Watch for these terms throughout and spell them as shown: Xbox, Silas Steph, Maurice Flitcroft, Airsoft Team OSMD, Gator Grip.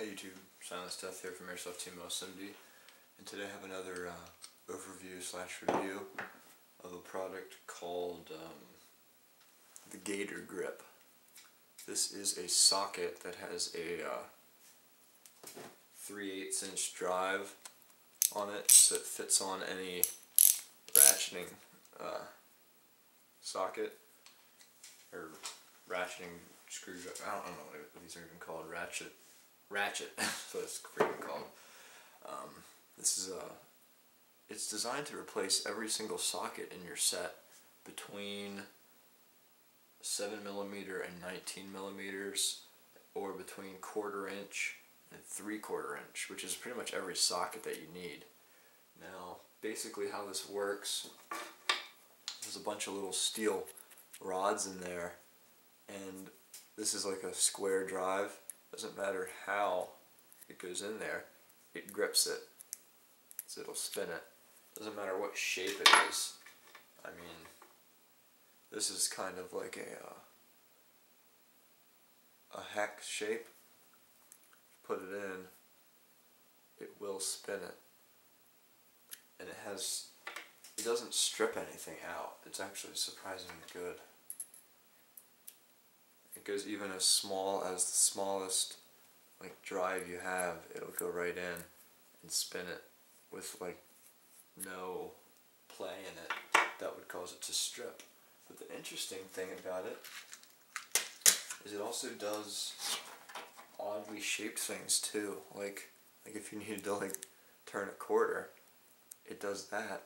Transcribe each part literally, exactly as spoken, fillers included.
Hey YouTube, Silas Steph here from Airsoft Team O S M D, and today I have another uh, overview slash review of a product called um, the Gator Grip. This is a socket that has a uh, three eighths inch drive on it, so it fits on any ratcheting uh, socket or ratcheting screwdriver. I don't know what these are even called. Ratchet. Ratchet. That's what it's freaking called. Um, this is a. It's designed to replace every single socket in your set between seven millimeter and nineteen millimeters, or between quarter inch and three quarter inch, which is pretty much every socket that you need. Now, basically, how this works. There's a bunch of little steel rods in there, and this is like a square drive. Doesn't matter how it goes in there, it grips it, so it'll spin it. Doesn't matter what shape it is. I mean, this is kind of like a uh, a hex shape. Put it in, it will spin it, and it has. It doesn't strip anything out. It's actually surprisingly good. It goes even as small as the smallest like drive you have. It'll go right in and spin it with like no play in it that would cause it to strip. But the interesting thing about it is it also does oddly shaped things too. Like like if you needed to like turn a quarter, it does that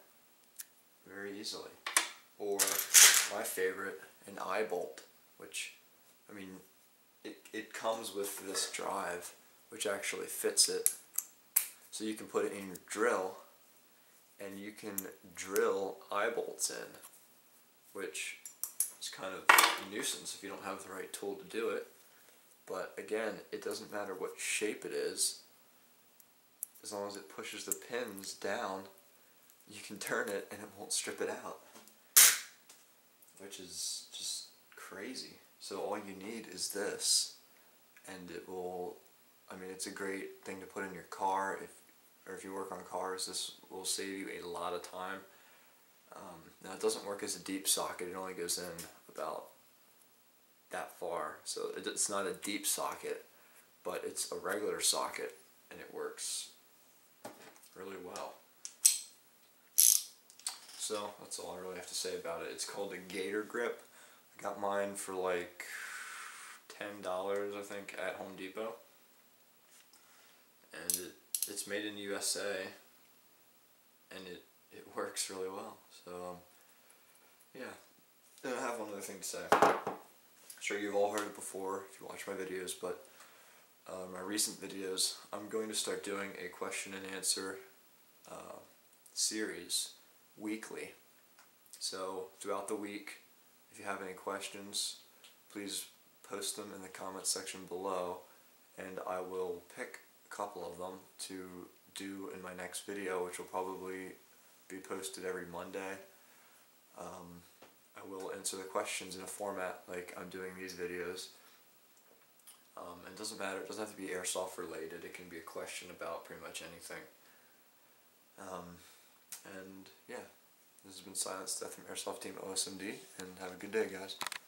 very easily. Or my favorite, an eye bolt, which I mean, it, it comes with this drive, which actually fits it. So you can put it in your drill, and you can drill eye bolts in, which is kind of a nuisance if you don't have the right tool to do it. But again, it doesn't matter what shape it is. As long as it pushes the pins down, you can turn it and it won't strip it out, which is just crazy. So all you need is this, and it will, I mean, it's a great thing to put in your car, if, or if you work on cars, this will save you a lot of time. Um, now it doesn't work as a deep socket, it only goes in about that far, so it, it's not a deep socket, but it's a regular socket, and it works really well. So that's all I really have to say about it. It's called a Gator Grip. I got mine for like ten dollars, I think, at Home Depot. And it, it's made in the U S A, and it, it works really well. So, um, yeah. And I have one other thing to say. I'm sure you've all heard it before if you watch my videos, but uh, my recent videos, I'm going to start doing a question and answer uh, series weekly. So, throughout the week, if you have any questions, please post them in the comments section below, and I will pick a couple of them to do in my next video, which will probably be posted every Monday. Um, I will answer the questions in a format like I'm doing these videos. Um, it doesn't matter, it doesn't have to be airsoft related, it can be a question about pretty much anything. Um, and yeah. This has been Silas Steph from Airsoft Team O S M D, and have a good day, guys.